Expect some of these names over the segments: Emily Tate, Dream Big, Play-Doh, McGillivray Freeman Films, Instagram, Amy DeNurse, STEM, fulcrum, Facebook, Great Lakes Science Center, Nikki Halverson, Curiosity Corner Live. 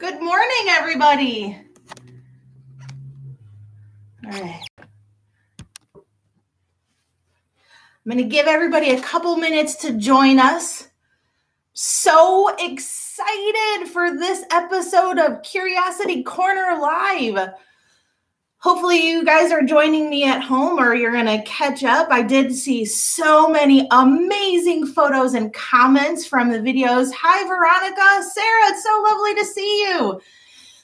Good morning, everybody. All right. I'm going to give everybody a couple minutes to join us. So excited for this episode of Curiosity Corner Live. Hopefully you guys are joining me at home or you're going to catch up. I did see so many amazing photos and comments from the videos. Hi, Veronica. Sarah, it's so lovely to see you.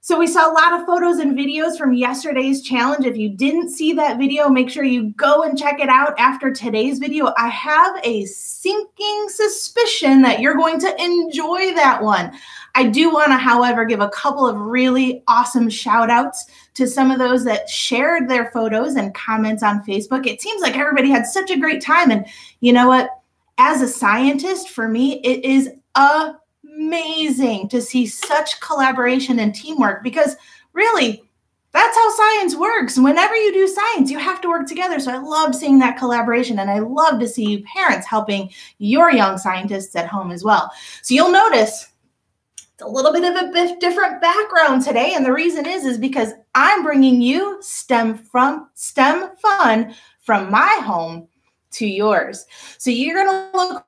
So we saw a lot of photos and videos from yesterday's challenge. If you didn't see that video, make sure you go and check it out after today's video. I have a sinking suspicion that you're going to enjoy that one. I do want to, however, give a couple of really awesome shout outs to some of those that shared their photos and comments on Facebook. It seems like everybody had such a great time. And you know what? As a scientist, for me, it is amazing to see such collaboration and teamwork, because really, that's how science works. Whenever you do science, you have to work together. So I love seeing that collaboration, and I love to see you parents helping your young scientists at home as well. So you'll notice a little bit of a different background today, and the reason is because I'm bringing you STEM fun from my home to yours. So you're going to look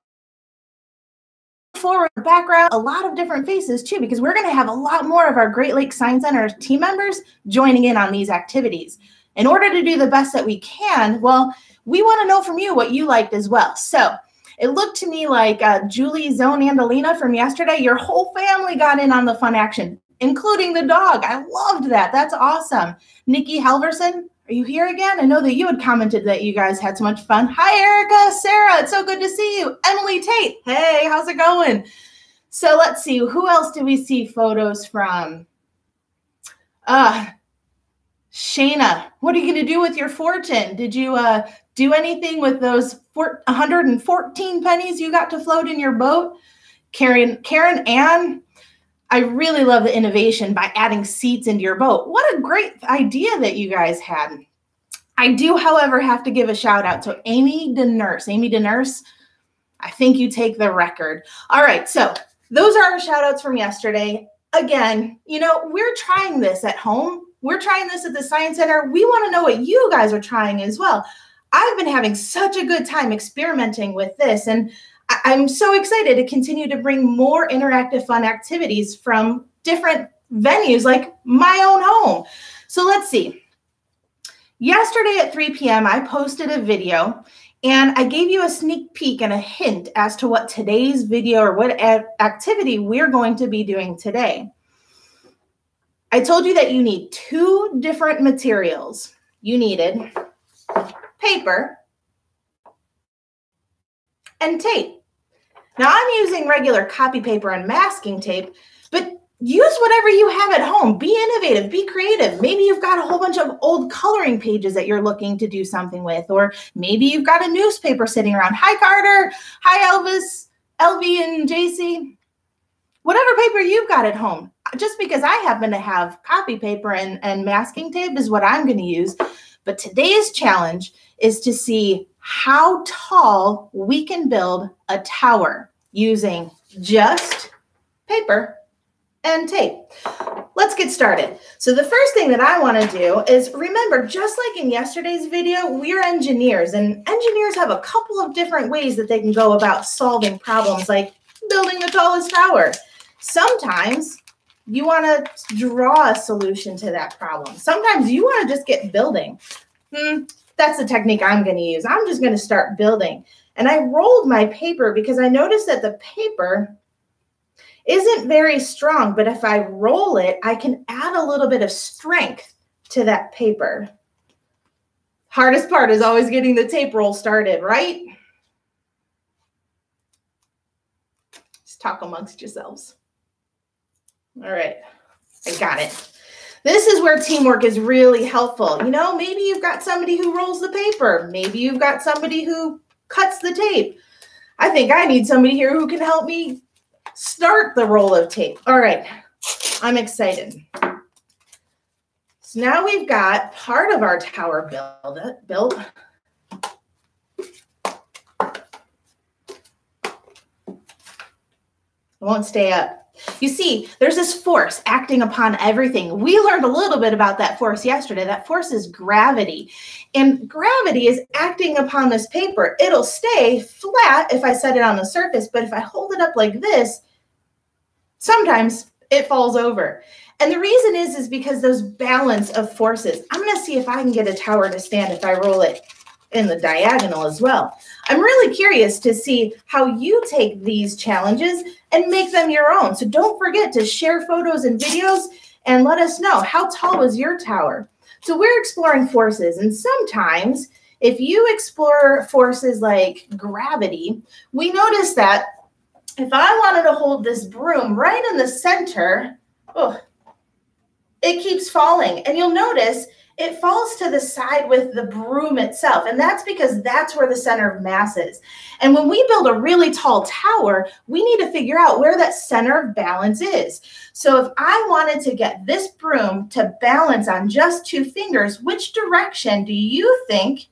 forward background, a lot of different faces too, because we're going to have a lot more of our Great Lakes Science Center team members joining in on these activities. In order to do the best that we can, well, we want to know from you what you liked as well. So it looked to me like Julie, Zone, and Alina from yesterday, your whole family got in on the fun action, including the dog. I loved that. That's awesome. Nikki Halverson, are you here again? I know that you had commented that you guys had so much fun. Hi, Erica, Sarah, it's so good to see you. Emily Tate, hey, how's it going? So let's see, who else did we see photos from? Shayna, what are you going to do with your fortune? Did you do anything with those 114 pennies you got to float in your boat? Karen Ann, I really love the innovation by adding seats into your boat. What a great idea that you guys had. I do, however, have to give a shout out to Amy DeNurse. Amy DeNurse, I think you take the record. All right, so those are our shout outs from yesterday. Again, you know, we're trying this at home. We're trying this at the Science Center. We want to know what you guys are trying as well. I've been having such a good time experimenting with this, and I'm so excited to continue to bring more interactive fun activities from different venues like my own home. So let's see. Yesterday at 3 p.m., I posted a video, and I gave you a sneak peek and a hint as to what today's video or what activity we're going to be doing today. I told you that you need two different materials. You needed paper and tape. Now I'm using regular copy paper and masking tape, but use whatever you have at home. Be innovative, be creative. Maybe you've got a whole bunch of old coloring pages that you're looking to do something with, or maybe you've got a newspaper sitting around. Hi, Carter. Hi, Elvis, LV, and JC. Whatever paper you've got at home. Just because I happen to have copy paper and masking tape is what I'm going to use. But today's challenge is to see how tall we can build a tower using just paper and tape. Let's get started. So the first thing that I want to do is remember, just like in yesterday's video, we're engineers, and engineers have a couple of different ways that they can go about solving problems like building the tallest tower. Sometimes you want to draw a solution to that problem. Sometimes you want to just get building. That's the technique I'm going to use. I'm just going to start building. And I rolled my paper because I noticed that the paper isn't very strong, but if I roll it, I can add a little bit of strength to that paper. Hardest part is always getting the tape roll started, right? Just talk amongst yourselves. All right, I got it. This is where teamwork is really helpful. You know, maybe you've got somebody who rolls the paper. Maybe you've got somebody who cuts the tape. I think I need somebody here who can help me start the roll of tape. All right, I'm excited. So now we've got part of our tower built. I won't stay up. You see, there's this force acting upon everything. We learned a little bit about that force yesterday. That force is gravity. And gravity is acting upon this paper. It'll stay flat if I set it on the surface, but if I hold it up like this, sometimes it falls over. And the reason is because those balance of forces. I'm going to see if I can get a tower to stand if I roll it in the diagonal as well. I'm really curious to see how you take these challenges and make them your own. So don't forget to share photos and videos and let us know, how tall was your tower? So we're exploring forces, and sometimes if you explore forces like gravity, we notice that if I wanted to hold this broom right in the center, it keeps falling, and you'll notice it falls to the side with the broom itself. And that's because that's where the center of mass is. And when we build a really tall tower, we need to figure out where that center of balance is. So if I wanted to get this broom to balance on just two fingers, which direction do you think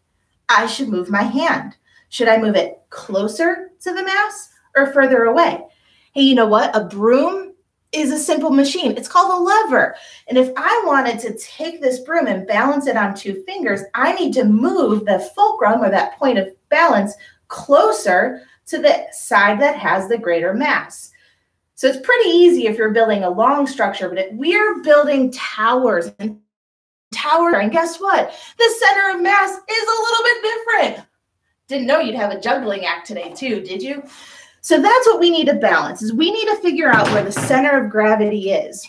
I should move my hand? Should I move it closer to the mass or further away? Hey, you know what? A broom is a simple machine. It's called a lever. And if I wanted to take this broom and balance it on two fingers, I need to move the fulcrum, or that point of balance, closer to the side that has the greater mass. So it's pretty easy if you're building a long structure, but we're building towers and towers. And guess what? The center of mass is a little bit different. Didn't know you'd have a juggling act today too, did you? So that's what we need to balance, is we need to figure out where the center of gravity is.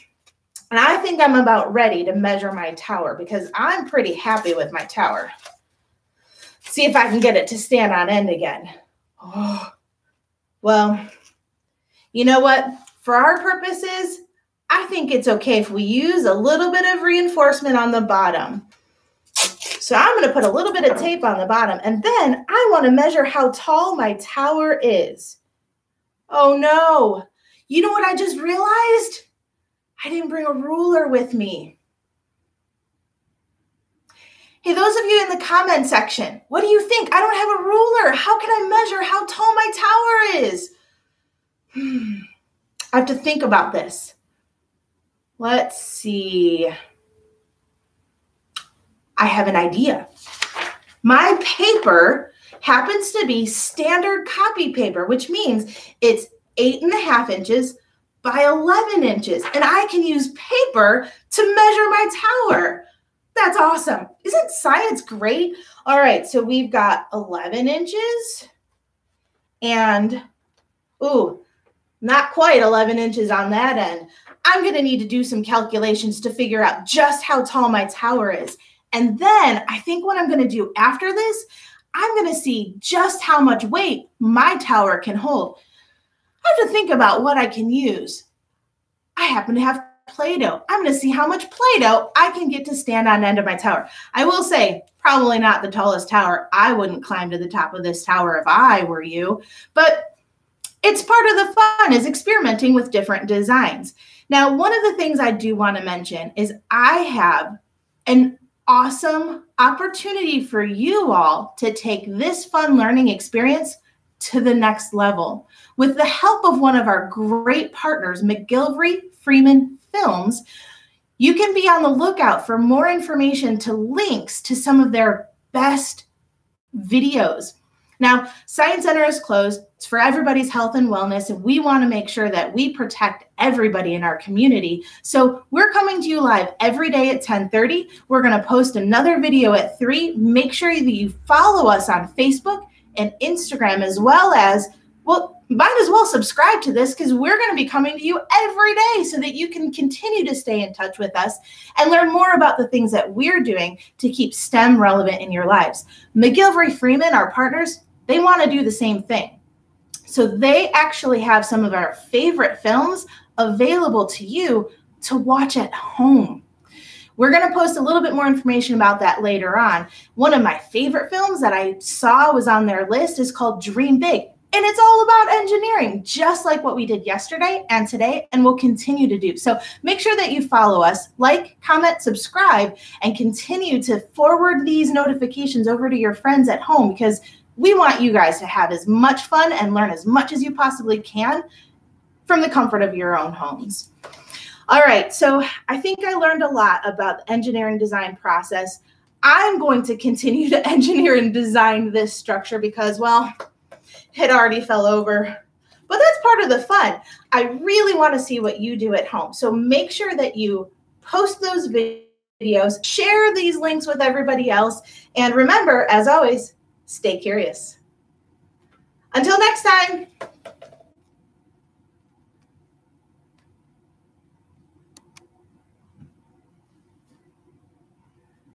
And I think I'm about ready to measure my tower, because I'm pretty happy with my tower. See if I can get it to stand on end again. Oh, well, you know what? For our purposes, I think it's okay if we use a little bit of reinforcement on the bottom. So I'm going to put a little bit of tape on the bottom, and then I want to measure how tall my tower is. Oh no, you know what I just realized? I didn't bring a ruler with me. Hey, those of you in the comment section, what do you think? I don't have a ruler. How can I measure how tall my tower is? I have to think about this. Let's see. I have an idea. My paper happens to be standard copy paper, which means it's 8.5 inches by 11 inches. And I can use paper to measure my tower. That's awesome. Isn't science great? All right, so we've got 11 inches and, not quite 11 inches on that end. I'm going to need to do some calculations to figure out just how tall my tower is. And then I think what I'm going to do after this, I'm going to see just how much weight my tower can hold. I have to think about what I can use. I happen to have Play-Doh. I'm going to see how much Play-Doh I can get to stand on the end of my tower. I will say, probably not the tallest tower. I wouldn't climb to the top of this tower if I were you. But it's part of the fun, is experimenting with different designs. Now, one of the things I do want to mention is I have an awesome opportunity for you all to take this fun learning experience to the next level with the help of one of our great partners, McGillivray Freeman Films. You can be on the lookout for more information to links to some of their best videos. Now, Science Center is closed. It's for everybody's health and wellness, and we want to make sure that we protect everybody in our community. So we're coming to you live every day at 10:30. We're going to post another video at 3. Make sure that you follow us on Facebook and Instagram, as well as, might as well subscribe to this, because we're going to be coming to you every day so that you can continue to stay in touch with us and learn more about the things that we're doing to keep STEM relevant in your lives. McGillivray Freeman, our partners, they want to do the same thing. So they actually have some of our favorite films available to you to watch at home. We're going to post a little bit more information about that later on. One of my favorite films that I saw was on their list is called Dream Big. And it's all about engineering, just like what we did yesterday and today, and we'll continue to do. So make sure that you follow us, like, comment, subscribe, and continue to forward these notifications over to your friends at home, because we want you guys to have as much fun and learn as much as you possibly can from the comfort of your own homes. All right, so I think I learned a lot about the engineering design process. I'm going to continue to engineer and design this structure because, well, it already fell over. But that's part of the fun. I really want to see what you do at home. So make sure that you post those videos, share these links with everybody else, and remember, as always, stay curious. Until next time.